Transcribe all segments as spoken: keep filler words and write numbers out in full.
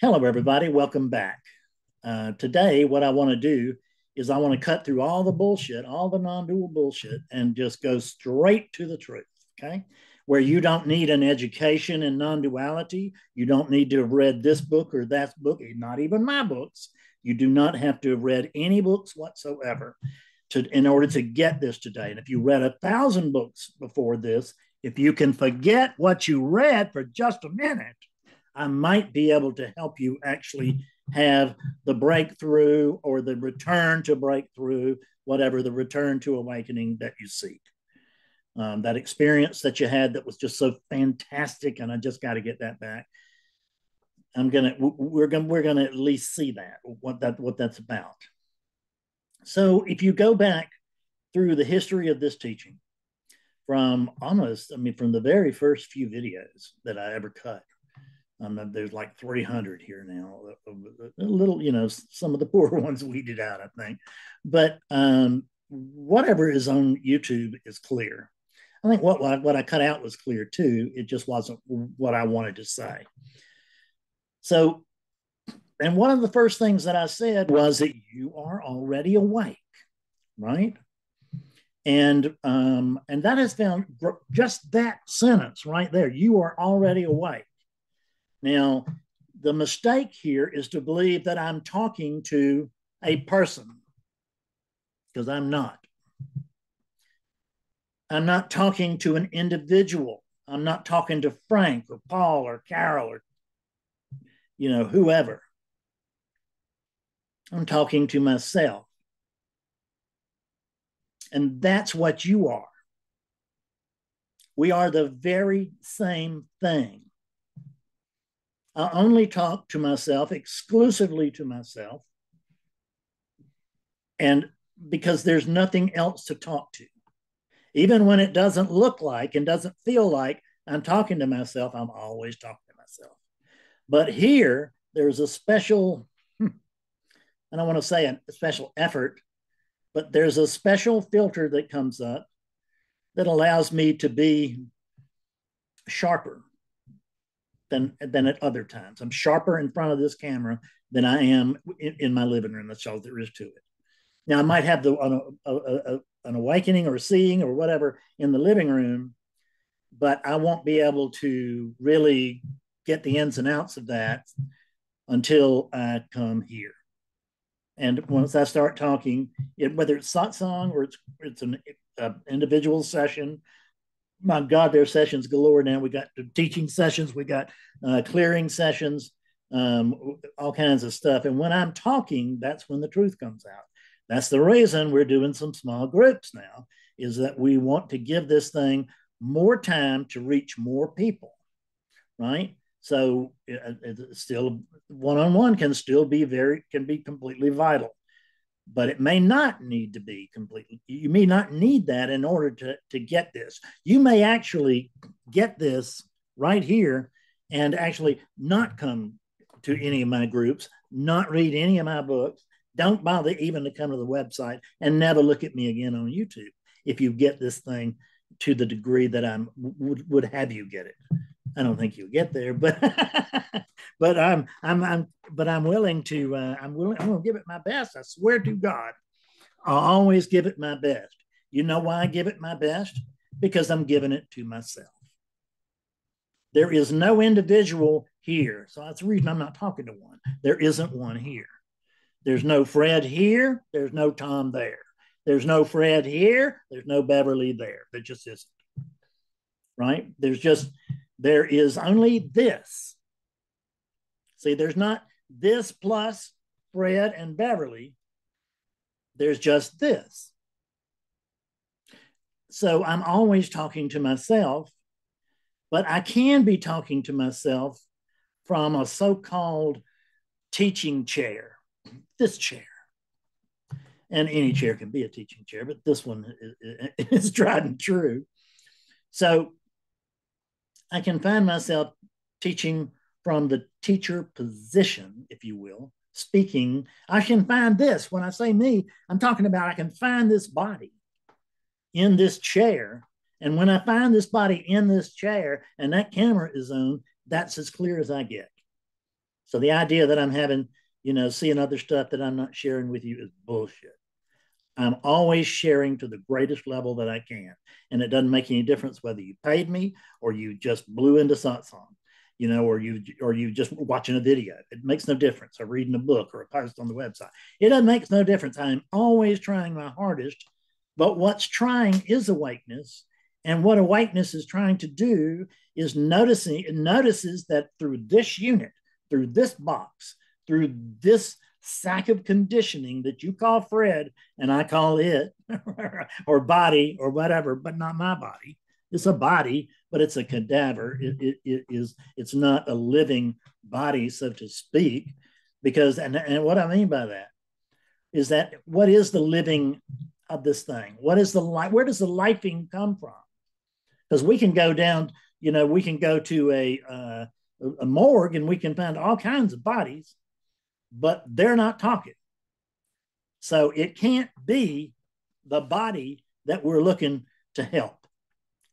Hello, everybody. Welcome back. Uh, today, what I want to do is I want to cut through all the bullshit, all the non-dual bullshit, and just go straight to the truth, okay? Where you don't need an education in non-duality. You don't need to have read this book or that book, not even my books. You do not have to have read any books whatsoever to, in order to get this today. And if you read a thousand books before this, if you can forget what you read for just a minute, I might be able to help you actually have the breakthrough or the return to breakthrough, whatever the return to awakening that you seek. Um, that experience that you had that was just so fantastic, and I just got to get that back. I'm gonna, we're gonna, we're gonna at least see that what that what that's about. So if you go back through the history of this teaching, from almost, I mean, from the very first few videos that I ever cut. Um, there's like three hundred here now, a little, you know, some of the poor ones weeded out, I think. But um, whatever is on YouTube is clear. I think what, what I cut out was clear too. It just wasn't what I wanted to say. So, and one of the first things that I said was that you are already awake, right? And, um, and that has found just that sentence right there. You are already awake. Now, the mistake here is to believe that I'm talking to a person, because I'm not. I'm not talking to an individual. I'm not talking to Frank or Paul or Carol or, you know, whoever. I'm talking to myself. And that's what you are. We are the very same thing. I only talk to myself, exclusively to myself, and because there's nothing else to talk to. Even when it doesn't look like and doesn't feel like I'm talking to myself, I'm always talking to myself. But here, there's a special, I don't want to say a special effort, but there's a special filter that comes up that allows me to be sharper Than, than at other times. I'm sharper in front of this camera than I am in, in my living room. That's all there is to it. Now, I might have the, an, a, a, an awakening or seeing or whatever in the living room, but I won't be able to really get the ins and outs of that until I come here. And once I start talking, it, whether it's satsang or it's, it's an uh, individual session, my God, there are sessions galore now. We got teaching sessions, we got uh, clearing sessions, um, all kinds of stuff. And when I'm talking, that's when the truth comes out. That's the reason we're doing some small groups now, is that we want to give this thing more time to reach more people, right? So it, it's still one-on-one can still be very, can be completely vital. But it may not need to be completely, you may not need that in order to, to get this. You may actually get this right here and actually not come to any of my groups, not read any of my books, don't bother even to come to the website, and never look at me again on YouTube if you get this thing to the degree that I would, would have you get it. I don't think you'll get there, but but I'm I'm I'm but I'm willing to uh, I'm willing I'm gonna give it my best. I swear to God, I'll always give it my best. You know why I give it my best? Because I'm giving it to myself. There is no individual here, so that's the reason I'm not talking to one. There isn't one here. There's no Fred here. There's no Tom there. There's no Fred here. There's no Beverly there. There just isn't. Right? There's just. There is only this. See, there's not this plus Fred and Beverly. There's just this. So I'm always talking to myself, but I can be talking to myself from a so-called teaching chair, this chair. And any chair can be a teaching chair, but this one is tried and true. So I can find myself teaching from the teacher position, if you will, speaking. I can find this. When I say me, I'm talking about I can find this body in this chair. And when I find this body in this chair and that camera is on, that's as clear as I get. So the idea that I'm having, you know, seeing other stuff that I'm not sharing with you is bullshit. I'm always sharing to the greatest level that I can. And it doesn't make any difference whether you paid me or you just blew into satsang, you know, or you or you just watching a video. It makes no difference. Or reading a book or a post on the website. It doesn't make no difference. I am always trying my hardest, but what's trying is awakeness. And what awakeness is trying to do is noticing, it notices that through this unit, through this box, through this sack of conditioning that you call Fred and I call it, or body or whatever, but not my body. It's a body, but it's a cadaver. It, it, it is, it's not a living body, so to speak, because, and, and what I mean by that is that what is the living of this thing? What is the life? Where does the lifing come from? Because we can go down, you know, we can go to a, uh, a morgue and we can find all kinds of bodies, but they're not talking. So it can't be the body that we're looking to help,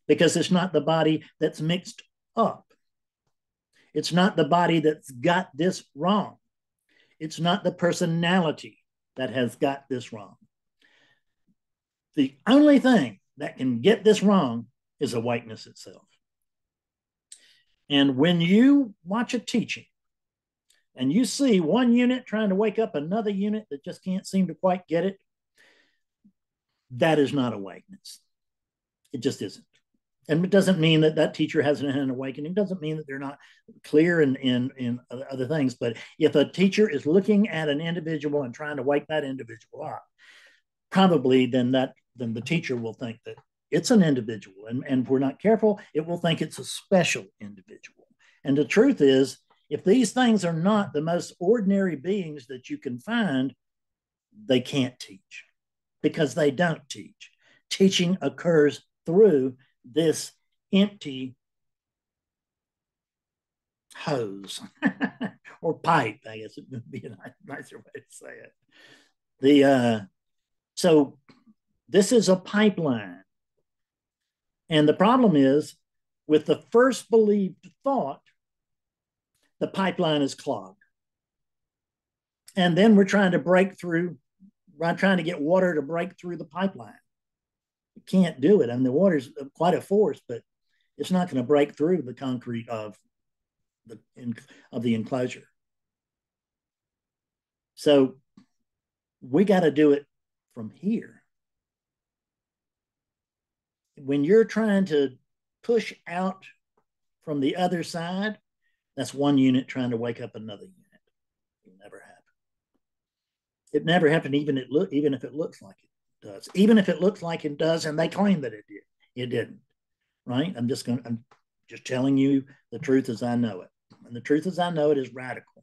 because it's not the body that's mixed up. It's not the body that's got this wrong. It's not the personality that has got this wrong. The only thing that can get this wrong is awakeness itself. And when you watch a teaching and you see one unit trying to wake up another unit that just can't seem to quite get it, that is not awakeness. It just isn't. And it doesn't mean that that teacher hasn't had an awakening. It doesn't mean that they're not clear in, in, in other things. But if a teacher is looking at an individual and trying to wake that individual up, probably then that then the teacher will think that it's an individual. And, and if we're not careful, it will think it's a special individual. And the truth is, if these things are not the most ordinary beings that you can find, they can't teach because they don't teach. Teaching occurs through this empty hose or pipe, I guess it would be a nicer way to say it. The, uh, so this is a pipeline. And the problem is with the first believed thought, the pipeline is clogged. And then we're trying to break through, we're trying to get water to break through the pipeline. Can't do it. I mean, the water's quite a force, but it's not going to break through the concrete of the of the enclosure. So we got to do it from here. When you're trying to push out from the other side, that's one unit trying to wake up another unit. It never happened. It never happened, even it look even if it looks like it. Does, even if it looks like it does, and they claim that it did, it didn't, right? I'm just going. I'm just telling you the truth as I know it, and the truth as I know it is radical.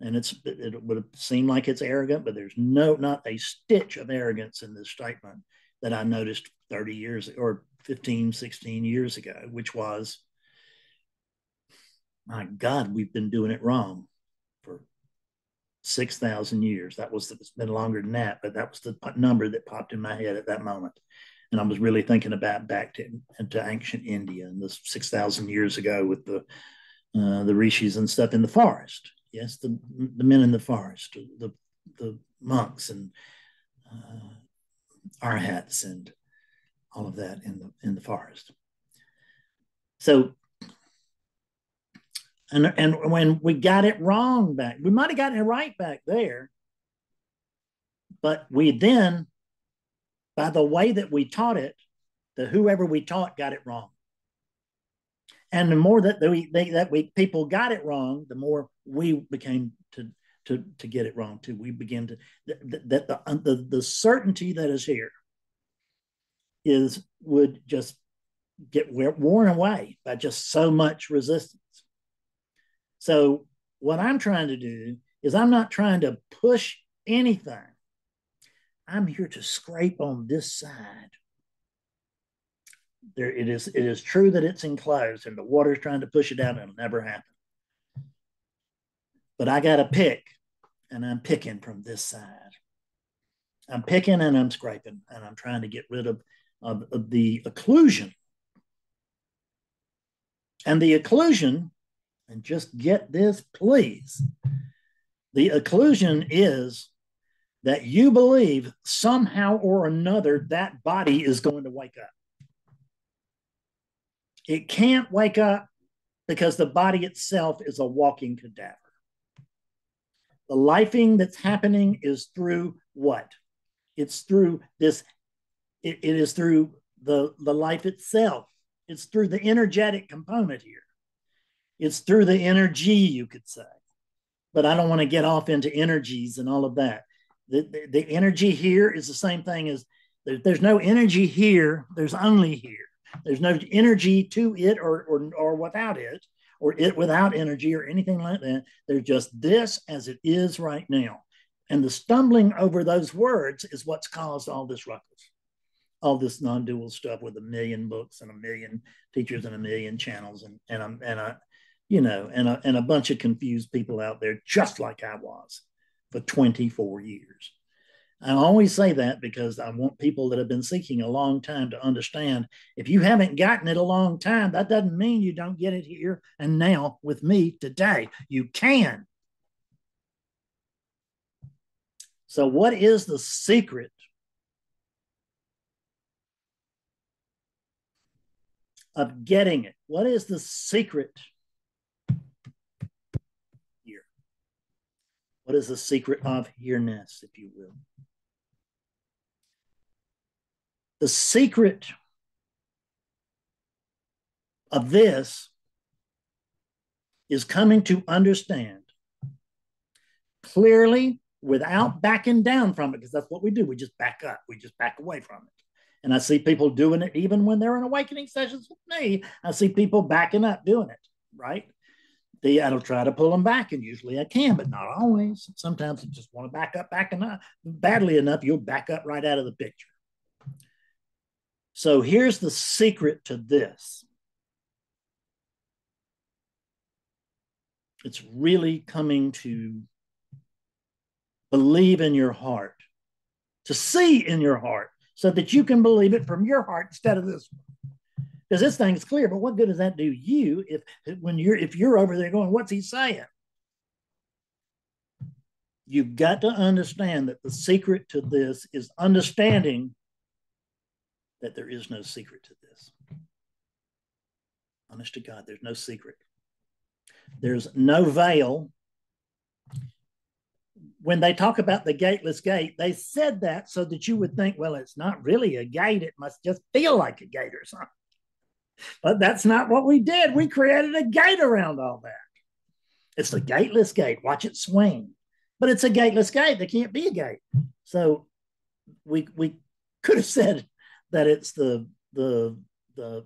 And it's it would seem like it's arrogant, but there's no not a stitch of arrogance in this statement that I noticed thirty years or fifteen, sixteen years ago, which was, my God, we've been doing it wrong. six thousand years. That was, it's been longer than that, but that was the number that popped in my head at that moment. And I was really thinking about back to, to ancient India and this six thousand years ago with the uh, the rishis and stuff in the forest. Yes, the, the men in the forest, the, the monks and uh, arhats and all of that in the, in the forest. So And, and when we got it wrong back, we might have gotten it right back there, but we then, by the way that we taught it, the whoever we taught got it wrong. And the more that we they, that we people got it wrong, the more we became to to to get it wrong too. We begin to that the the, the the certainty that is here is would just get worn away by just so much resistance. So what I'm trying to do is I'm not trying to push anything. I'm here to scrape on this side. There, it is, it is true that it's enclosed and the water's trying to push it out and it'll never happen. But I got to pick, and I'm picking from this side. I'm picking and I'm scraping and I'm trying to get rid of, of, of the occlusion. And the occlusion and just get this, please. The occlusion is that you believe somehow or another that body is going to wake up. It can't wake up because the body itself is a walking cadaver. The lifing that's happening is through what? It's through this, it, it is through the, the life itself. It's through the energetic component here. It's through the energy, you could say. But I don't want to get off into energies and all of that. The, the, the energy here is the same thing as there, there's no energy here, there's only here. There's no energy to it or, or, or without it, or it without energy or anything like that. There's just this as it is right now. And the stumbling over those words is what's caused all this ruckus, all this non-dual stuff with a million books and a million teachers and a million channels and, and, a, and, a, you know, and, a, and a bunch of confused people out there, just like I was for twenty-four years. I always say that because I want people that have been seeking a long time to understand, if you haven't gotten it a long time, that doesn't mean you don't get it here and now with me today. You can. So what is the secret? Of getting it. What is the secret here? What is the secret of here-ness, if you will? The secret of this is coming to understand clearly without backing down from it, because that's what we do. We just back up. We just back away from it. And I see people doing it even when they're in awakening sessions with me. I see people backing up doing it, right? The, I don't try to pull them back, and usually I can, but not always. Sometimes you just want to back up, back and up. Badly enough, you'll back up right out of the picture. So here's the secret to this. It's really coming to believe in your heart, to see in your heart, so that you can believe it from your heart instead of this one. Because this thing is clear, but what good does that do you if when you're if you're over there going, what's he saying? You've got to understand that the secret to this is understanding that there is no secret to this. Honest to God, there's no secret. There's no veil. When they talk about the gateless gate, they said that so that you would think, well, it's not really a gate. It must just feel like a gate or something. But that's not what we did. We created a gate around all that. It's the gateless gate. Watch it swing. But it's a gateless gate. There can't be a gate. So we we could have said that it's the the the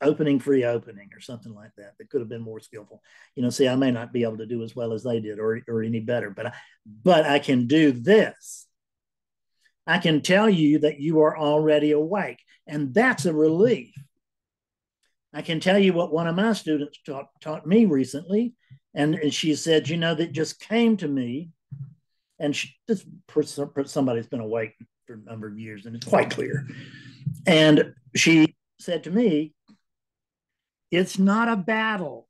opening free opening or something like that. That could have been more skillful. You know, see, I may not be able to do as well as they did or, or any better, but I, but I can do this. I can tell you that you are already awake, and that's a relief. I can tell you what one of my students taught, taught me recently, and, and she said, you know, that just came to me, and she, this person, somebody's been awake for a number of years, and it's quite clear. And she said to me, it's not a battle.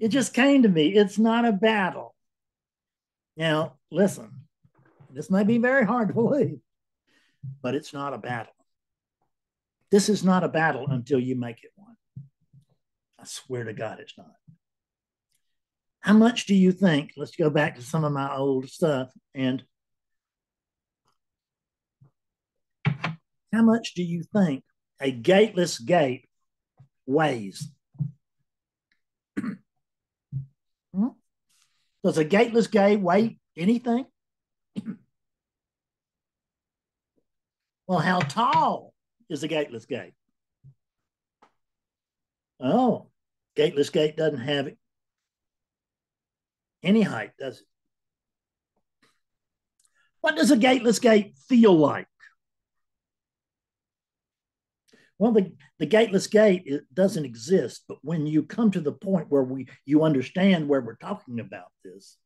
It just came to me. It's not a battle. Now, listen, this may be very hard to believe, but it's not a battle. This is not a battle until you make it one. I swear to God, it's not. How much do you think? Let's go back to some of my old stuff. And how much do you think a gateless gate weighs? Does a gateless gate weigh anything? Well, how tall is a gateless gate? Oh, gateless gate doesn't have any height, does it? What does a gateless gate feel like? Well, the, the gateless gate, it doesn't exist, but when you come to the point where we you understand where we're talking about this,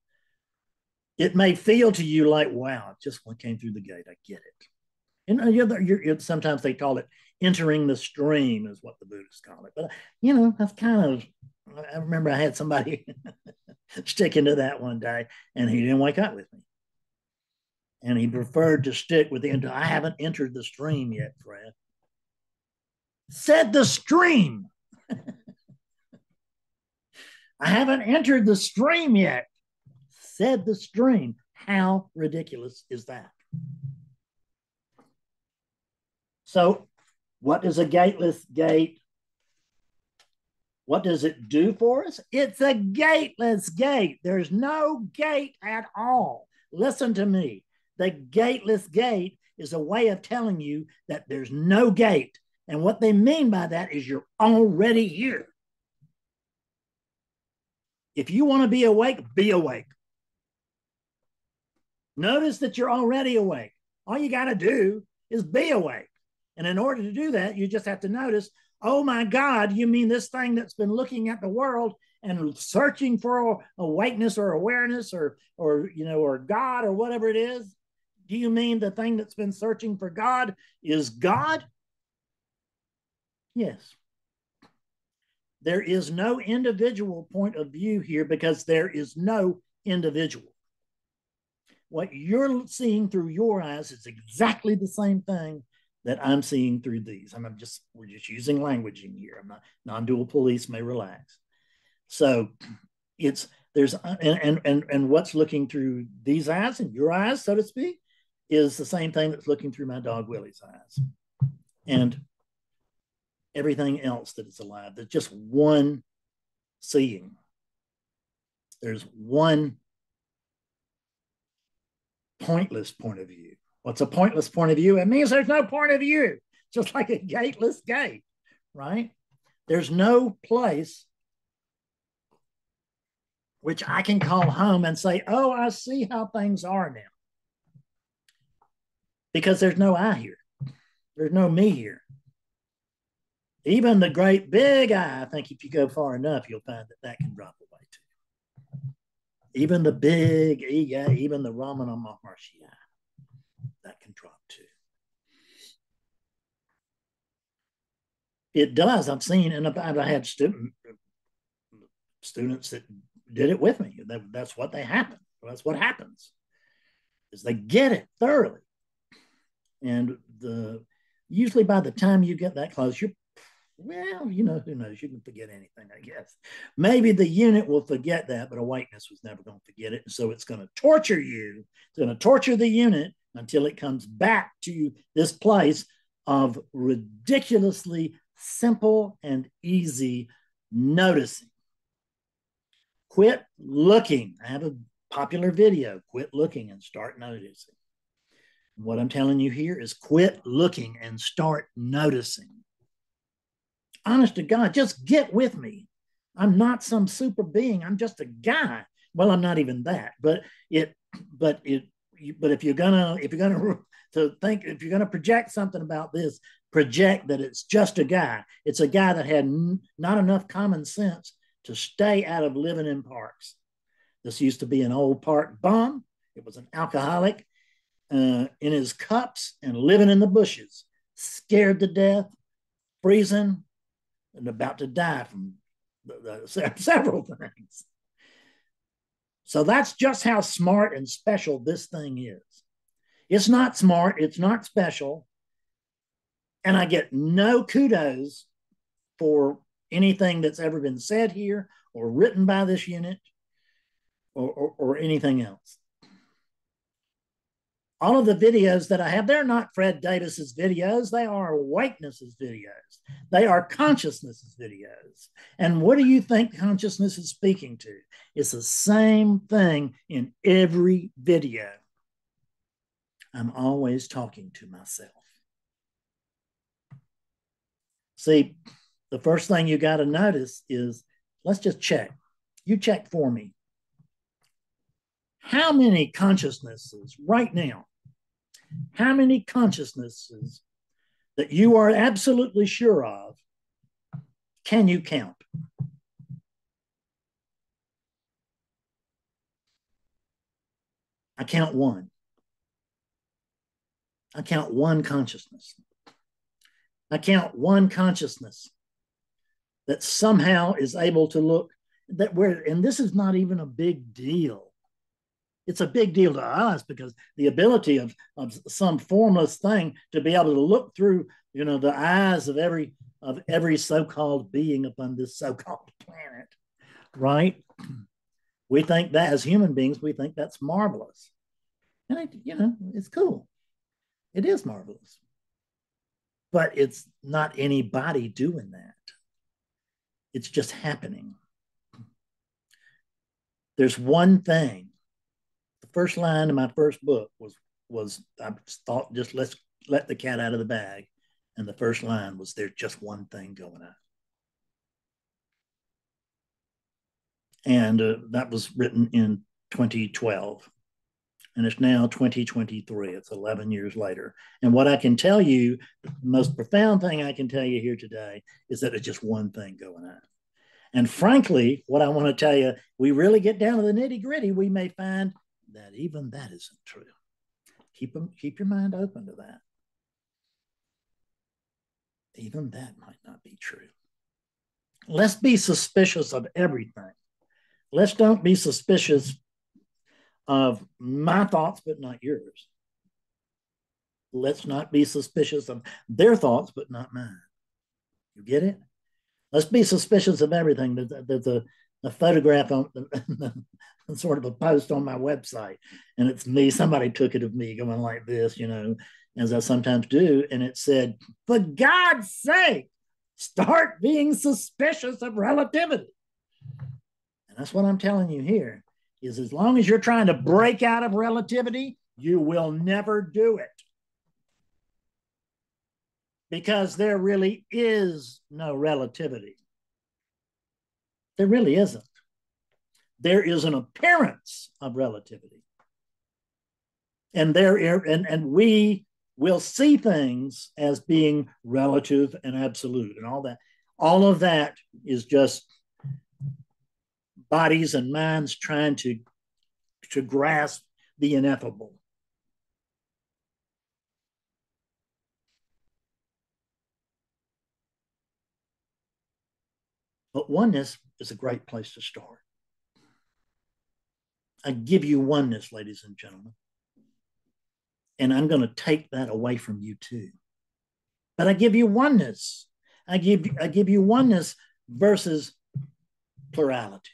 it may feel to you like, wow, it just came through the gate, I get it. And you're, you're, sometimes they call it entering the stream is what the Buddhists call it. But, you know, that's kind of I remember I had somebody stick into that one day, and he didn't wake up with me. And he preferred to stick with the end. I haven't entered the stream yet, Fred. Said the stream. I haven't entered the stream yet. Said the stream. How ridiculous is that? So what is a gateless gate? What does it do for us? It's a gateless gate. There's no gate at all. Listen to me. The gateless gate is a way of telling you that there's no gate. And what they mean by that is you're already here. If you want to be awake, be awake. Notice that you're already awake. All you got to do is be awake. And in order to do that, you just have to notice, oh my God, you mean this thing that's been looking at the world and searching for awakeness or awareness or, or, you know, or God or whatever it is. Do you mean the thing that's been searching for God is God? Yes. There is no individual point of view here because there is no individual. What you're seeing through your eyes is exactly the same thing that I'm seeing through these. I'm just, we're just using language in here. I'm not, non-dual police may relax. So it's, there's, and, and, and what's looking through these eyes and your eyes, so to speak, is the same thing that's looking through my dog Willie's eyes. And everything else that is alive, there's just one seeing. There's one pointless point of view. What's a pointless point of view? It means there's no point of view, just like a gateless gate, right? There's no place which I can call home and say, oh, I see how things are now. Because there's no I here. There's no me here. Even the great big I, I think if you go far enough, you'll find that that can drop away too. Even the big E, I, even the Ramana Maharshi I. That can drop too. It does. I've seen, and I had student, students that did it with me. That, that's what they happen. That's what happens, is they get it thoroughly. And the usually by the time you get that close, you're, well, you know, who knows? You can forget anything, I guess. Maybe the unit will forget that, but awakeness was never going to forget it. So it's going to torture you. It's going to torture the unit until it comes back to this place of ridiculously simple and easy noticing. Quit looking. I have a popular video, quit looking and start noticing. What I'm telling you here is quit looking and start noticing. Honest to God, just get with me. I'm not some super being. I'm just a guy. Well, I'm not even that, but it, but it, but if you're gonna, if you're gonna to think, if you're gonna project something about this, project that it's just a guy. It's a guy that had n not enough common sense to stay out of living in parks. This used to be an old park bum. It was an alcoholic uh, in his cups and living in the bushes, scared to death, freezing, and about to die from the, the, several things. So that's just how smart and special this thing is. It's not smart. It's not special. And I get no kudos for anything that's ever been said here or written by this unit or, or, or anything else. All of the videos that I have, they're not Fred Davis's videos. They are awakeness's videos. They are consciousness's videos. And what do you think consciousness is speaking to? It's the same thing in every video. I'm always talking to myself. See, the first thing you got to notice is, let's just check. You check for me. How many consciousnesses right now, how many consciousnesses that you are absolutely sure of, can you count? I count one. I count one consciousness. I count one consciousness that somehow is able to look that we're, and this is not even a big deal. It's a big deal to us because the ability of, of some formless thing to be able to look through, you know, the eyes of every of every so-called being upon this so-called planet, right? We think that as human beings, we think that's marvelous. And, it, you know, it's cool. It is marvelous. But it's not anybody doing that. It's just happening. There's one thing. The first line in my first book was, was I thought, just let's let the cat out of the bag. And the first line was, there's just one thing going on. And uh, that was written in twenty twelve. And it's now twenty twenty-three. It's eleven years later. And what I can tell you, the most profound thing I can tell you here today is that there's just one thing going on. And frankly, what I want to tell you, we really get down to the nitty gritty, we may find that even that isn't true. Keep them, keep your mind open to that. Even that might not be true. Let's be suspicious of everything. Let's don't be suspicious of my thoughts, but not yours. Let's not be suspicious of their thoughts, but not mine. You get it? Let's be suspicious of everything. There's, there's a, a photograph on sort of a post on my website, and it's me. Somebody took it of me going like this, you know, as I sometimes do, and it said, "For God's sake, start being suspicious of relativity." And that's what I'm telling you here, is as long as you're trying to break out of relativity, you will never do it. Because there really is no relativity. There really isn't. There is an appearance of relativity. And, there, and, and we will see things as being relative and absolute and all that. All of that is just bodies and minds trying to, to grasp the ineffable. But oneness is a great place to start. I give you oneness, ladies and gentlemen. And I'm going to take that away from you too. But I give you oneness. I give, I give you oneness versus plurality.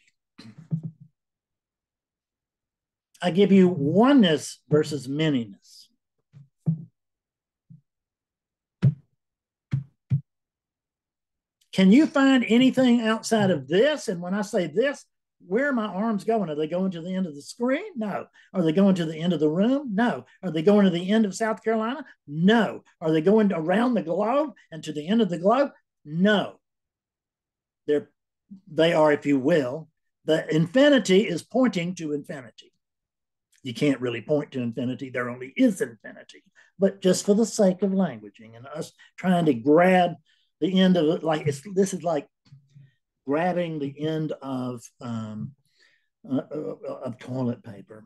I give you oneness versus manyness. Can you find anything outside of this? And when I say this, where are my arms going? Are they going to the end of the screen? No. Are they going to the end of the room? No. Are they going to the end of South Carolina? No. Are they going around the globe and to the end of the globe? No. They're, they are, if you will, the infinity is pointing to infinity. You can't really point to infinity. There only is infinity. But just for the sake of languaging and us trying to grab the end of it, like it's, this is like grabbing the end of um, uh, of toilet paper.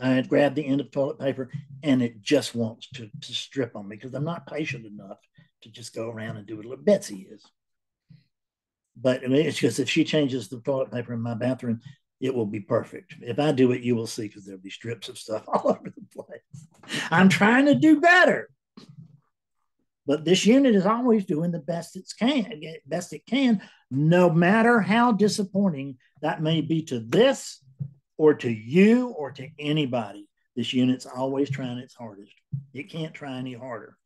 I grabbed the end of toilet paper, and it just wants to, to strip on me because I'm not patient enough to just go around and do it like Betsy is. But I mean, it's because if she changes the toilet paper in my bathroom, it will be perfect. If I do it, you will see, because there'll be strips of stuff all over the place. I'm trying to do better. But this unit is always doing the best it can, best it can, no matter how disappointing that may be to this or to you or to anybody. This unit's always trying its hardest. It can't try any harder.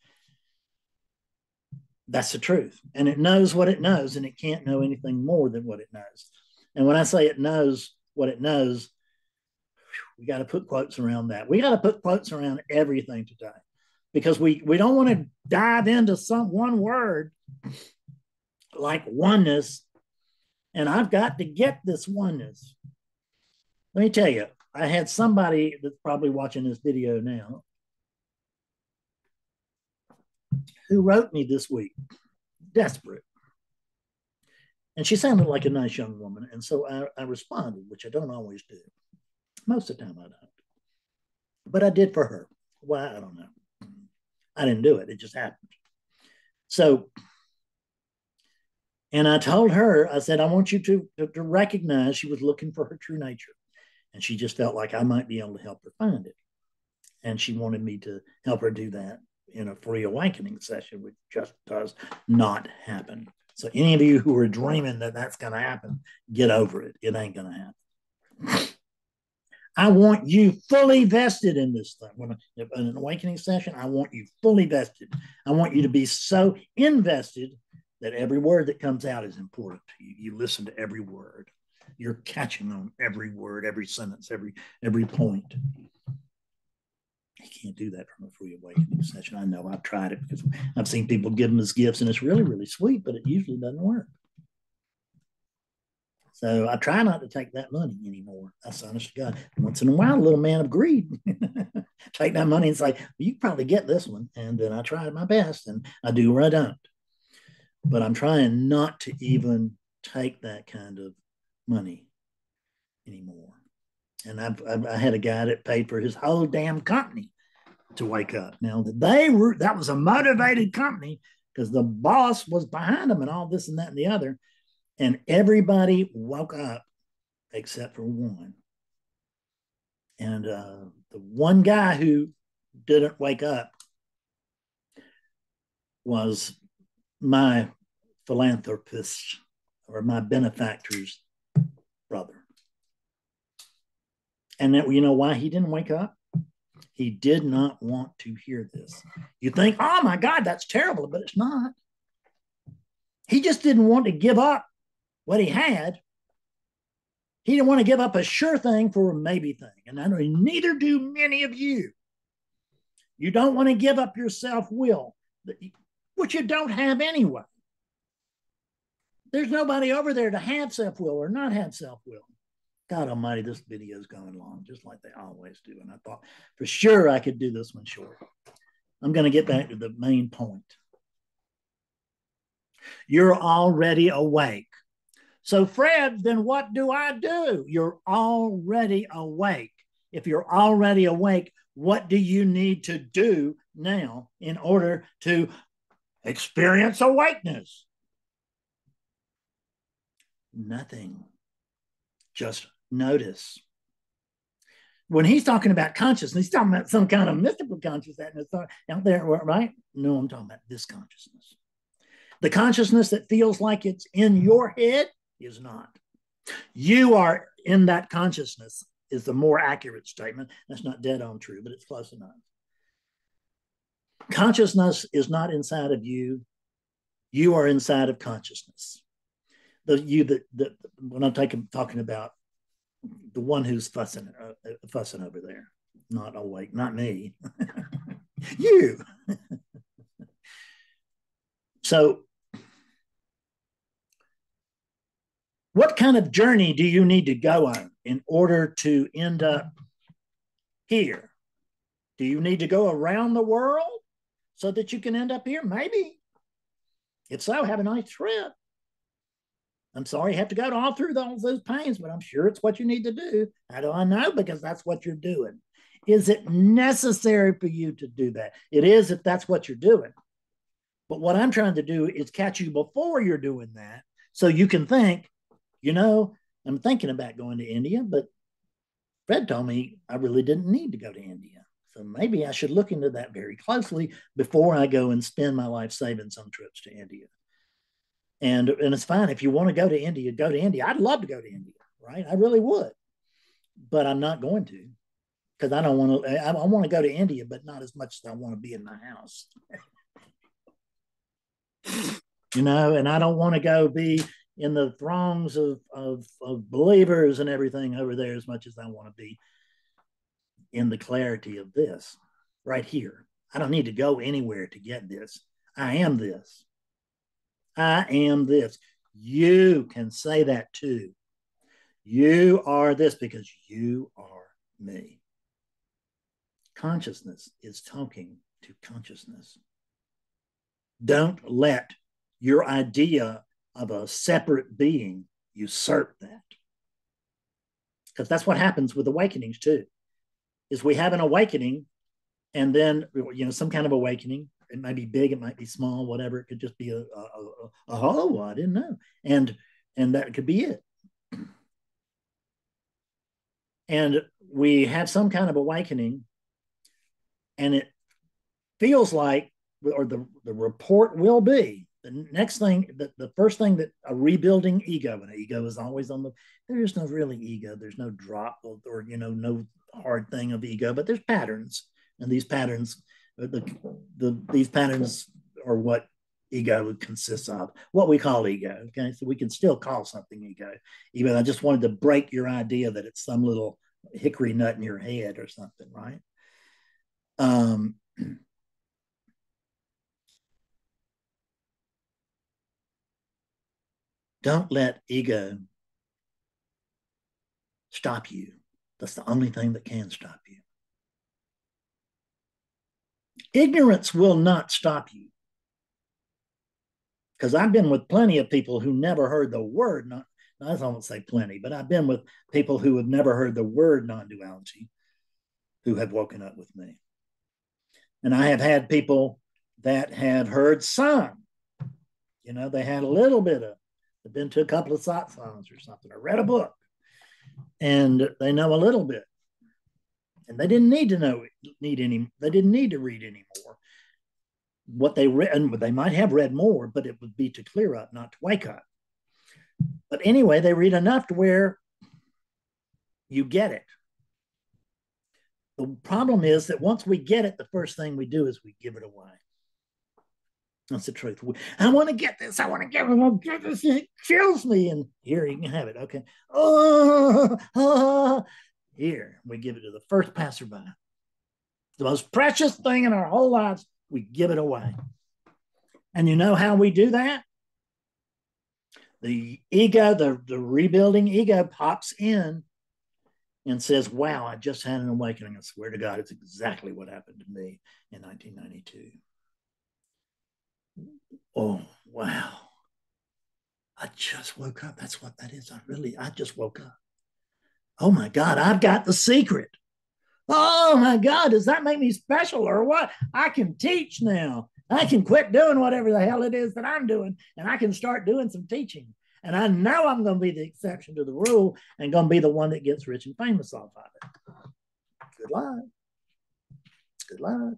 That's the truth. And it knows what it knows, and it can't know anything more than what it knows. And when I say it knows what it knows, we got to put quotes around that. We got to put quotes around everything today. Because we, we don't want to dive into some one word like oneness. And I've got to get this oneness. Let me tell you, I had somebody that's probably watching this video now who wrote me this week, desperate. And she sounded like a nice young woman. And so I, I responded, which I don't always do. Most of the time I don't. But I did for her. Why, I don't know. I didn't do it. It just happened. So And I told her, I said, I want you to, to, to recognize she was looking for her true nature. And she just felt like I might be able to help her find it. And she wanted me to help her do that in a free awakening session, which just does not happen. So any of you who are dreaming that that's going to happen, get over it. It ain't going to happen. I want you fully vested in this thing. When in an awakening session, I want you fully vested. I want you to be so invested that every word that comes out is important to you. You listen to every word. You're catching on every word, every sentence, every every point. You can't do that from a free awakening session. I know, I've tried it because I've seen people give them as gifts, and it's really, really sweet, but it usually doesn't work. So I try not to take that money anymore. That's honest to God. Once in a while, a little man of greed. Take that money and say, well, you can probably get this one. And then I try my best, and I do or I don't. But I'm trying not to even take that kind of money anymore. And I've, I've, I had a guy that paid for his whole damn company to wake up. Now, they were, that was a motivated company because the boss was behind them and all this and that and the other. And everybody woke up except for one. And uh, the one guy who didn't wake up was my philanthropist or my benefactor's brother. And that, you know why he didn't wake up? He did not want to hear this. You think, oh my God, that's terrible, but it's not. He just didn't want to give up what he had. He didn't want to give up a sure thing for a maybe thing. And I know neither do many of you. You don't want to give up your self-will, which you don't have anyway. There's nobody over there to have self-will or not have self-will. God almighty, this video is going long, just like they always do. And I thought for sure I could do this one short. I'm going to get back to the main point. You're already awake. So Fred, then what do I do? You're already awake. If you're already awake, what do you need to do now in order to experience awakeness? Nothing. Just notice. When he's talking about consciousness, he's talking about some kind of mystical consciousness out there, right? No, I'm talking about this consciousness. The consciousness that feels like it's in your head is not. You are in that consciousness is the more accurate statement. That's not dead on true, but it's close enough. Consciousness is not inside of you. You are inside of consciousness. The you that the, when I'm taking, talking about the one who's fussing, uh, fussing over there, not awake, not me, you. So what kind of journey do you need to go on in order to end up here? Do you need to go around the world so that you can end up here? Maybe. If so, have a nice trip. I'm sorry you have to go to all through all those pains, but I'm sure it's what you need to do. How do I know? Because that's what you're doing. Is it necessary for you to do that? It is if that's what you're doing. But what I'm trying to do is catch you before you're doing that so you can think, you know, I'm thinking about going to India, but Fred told me I really didn't need to go to India. So maybe I should look into that very closely before I go and spend my life saving some trips to India. And, and it's fine. If you want to go to India, go to India. I'd love to go to India, right? I really would. But I'm not going to because I don't want to. I, I want to go to India, but not as much as I want to be in my house. You know, and I don't want to go be in the throngs of, of, of believers and everything over there as much as I want to be in the clarity of this right here. I don't need to go anywhere to get this. I am this. I am this. You can say that too. You are this because you are me. Consciousness is talking to consciousness. Don't let your idea of a separate being usurp that. Because that's what happens with awakenings too, is we have an awakening and then, you know, some kind of awakening, It might be big, it might be small, whatever. It could just be a, a, a hollow one, I didn't know. And, and that could be it. And we have some kind of awakening, and it feels like, or the, the report will be, the next thing, the, the first thing that a rebuilding ego, and ego is always on the, there is no really ego. There's no drop of, or, you know, no hard thing of ego, but there's patterns. And these patterns, the, the, these patterns are what ego consists of, what we call ego. Okay. So we can still call something ego, even I just wanted to break your idea that it's some little hickory nut in your head or something, right? Um, Don't let ego stop you. That's the only thing that can stop you. Ignorance will not stop you. Because I've been with plenty of people who never heard the word, not, I won't say plenty, but I've been with people who have never heard the word non-duality who have woken up with me. And I have had people that have heard some, you know, they had a little bit of, they've been to a couple of satsangs or something, or read a book, and they know a little bit, and they didn't need to know need any. They didn't need to read anymore. What they read, and they might have read more, but it would be to clear up, not to wake up. But anyway, they read enough to where you get it. The problem is that once we get it, the first thing we do is we give it away. That's the truth. I want to get this. I want to get it. I'll get this. It kills me. And here, you can have it. Okay. Oh, oh, here, we give it to the first passerby. The most precious thing in our whole lives, we give it away. And you know how we do that? The ego, the, the rebuilding ego pops in and says, wow, I just had an awakening. I swear to God, it's exactly what happened to me in nineteen ninety-two. Oh, wow. I just woke up. That's what that is. I really, I just woke up. Oh my God, I've got the secret. Oh my God, does that make me special or what? I can teach now. I can quit doing whatever the hell it is that I'm doing, and I can start doing some teaching. And I know I'm going to be the exception to the rule and going to be the one that gets rich and famous off of it. Good luck. Good luck.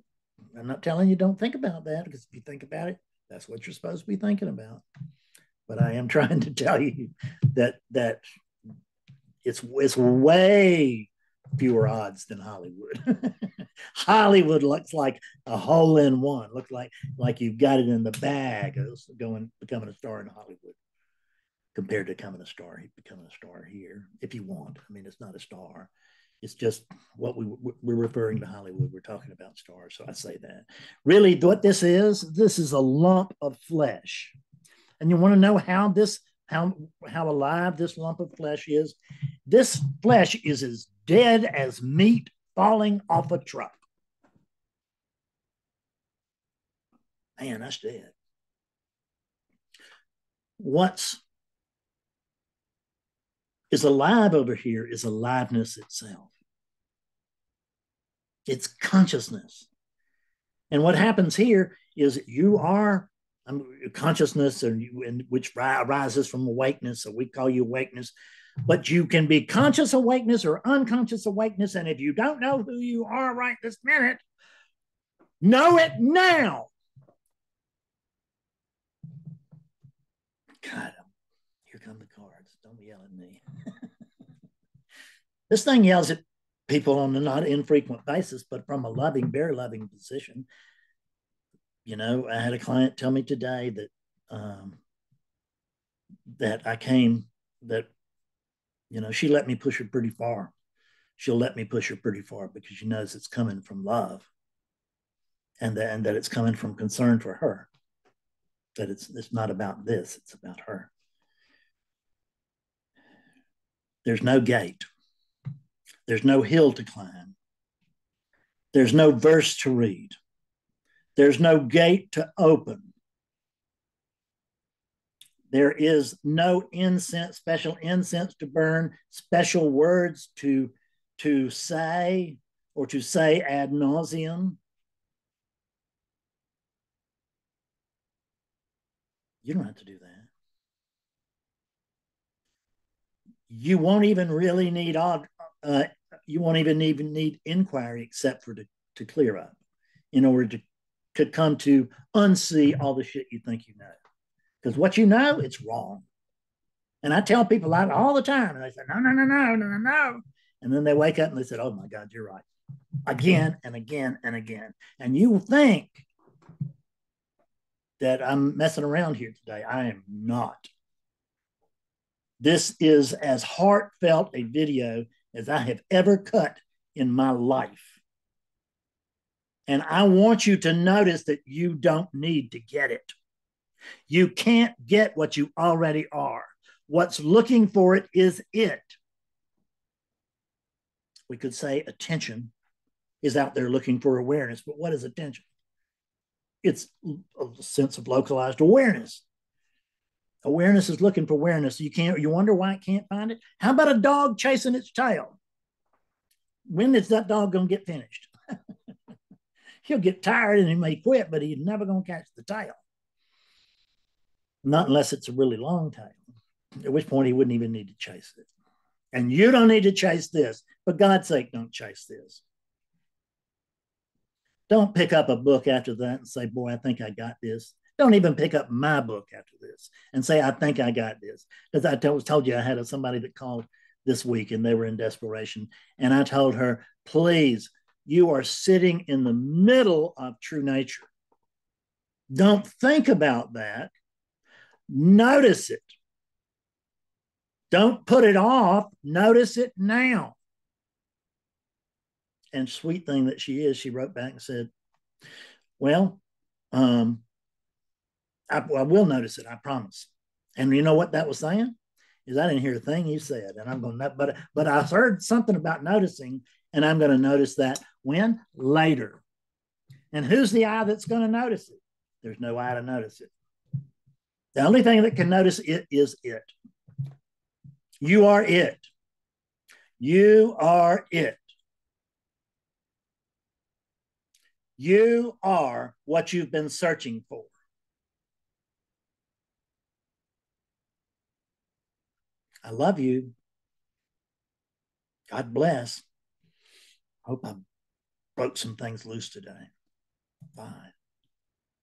I'm not telling you don't think about that, because if you think about it, that's what you're supposed to be thinking about. But I am trying to tell you that that it's, it's way fewer odds than Hollywood. Hollywood looks like a hole in one. Looks like like you've got it in the bag of going becoming a star in Hollywood compared to becoming a star becoming a star here, if you want. I mean, it's not a star. It's just what we, we're referring to Hollywood. We're talking about stars, so I say that. Really, what this is, this is a lump of flesh. And you want to know how this, how, how alive this lump of flesh is? This flesh is as dead as meat falling off a truck. Man, that's dead. What's is alive over here is aliveness itself. It's consciousness. And what happens here is you are um, consciousness, and, you, and which arises from awakeness, so we call you awakeness. But you can be conscious awakeness or unconscious awakeness, and if you don't know who you are right this minute, know it now. God, here come the cards. Don't yell at me. This thing yells at people on a not infrequent basis, but from a loving, very loving position. You know, I had a client tell me today that um, that I came, that, you know, she let me push her pretty far. She'll let me push her pretty far because she knows it's coming from love, and that, and that it's coming from concern for her, that it's, it's not about this, it's about her. There's no gate. There's no hill to climb. There's no verse to read. There's no gate to open. There is no incense, special incense to burn, special words to, to say, or to say ad nauseum. You don't have to do that. You won't even really need odd. Uh, you won't even even need inquiry except for to, to clear up in order to, to come to unsee all the shit you think you know. Because what you know, it's wrong. And I tell people that all the time. And they say, no, no, no, no, no, no, no. And then they wake up and they said, oh my God, you're right. Again and again and again. And you will think that I'm messing around here today. I am not. This is as heartfelt a video as I have ever cut in my life. And I want you to notice that you don't need to get it. You can't get what you already are. What's looking for it is it. We could say attention is out there looking for awareness, but what is attention? It's a sense of localized awareness. Awareness is looking for awareness. You can't, you wonder why it can't find it? How about a dog chasing its tail? When is that dog going to get finished? He'll get tired and he may quit, but he's never going to catch the tail. Not unless it's a really long tail, at which point he wouldn't even need to chase it. And you don't need to chase this. For God's sake, don't chase this. Don't pick up a book after that and say, boy, I think I got this. Don't even pick up my book after this and say, I think I got this. Because I told you I had somebody that called this week and they were in desperation. And I told her, please, you are sitting in the middle of true nature. Don't think about that. Notice it. Don't put it off. Notice it now. And sweet thing that she is, she wrote back and said, well, um, I, I will notice it, I promise. And you know what that was saying? Is I didn't hear a thing you said, and I'm going to, but, but I heard something about noticing, and I'm going to notice that when? Later. And who's the eye that's going to notice it? There's no eye to notice it. The only thing that can notice it is it. You are it. You are it. You are what you've been searching for. I love you. God bless. Hope I broke some things loose today. Bye.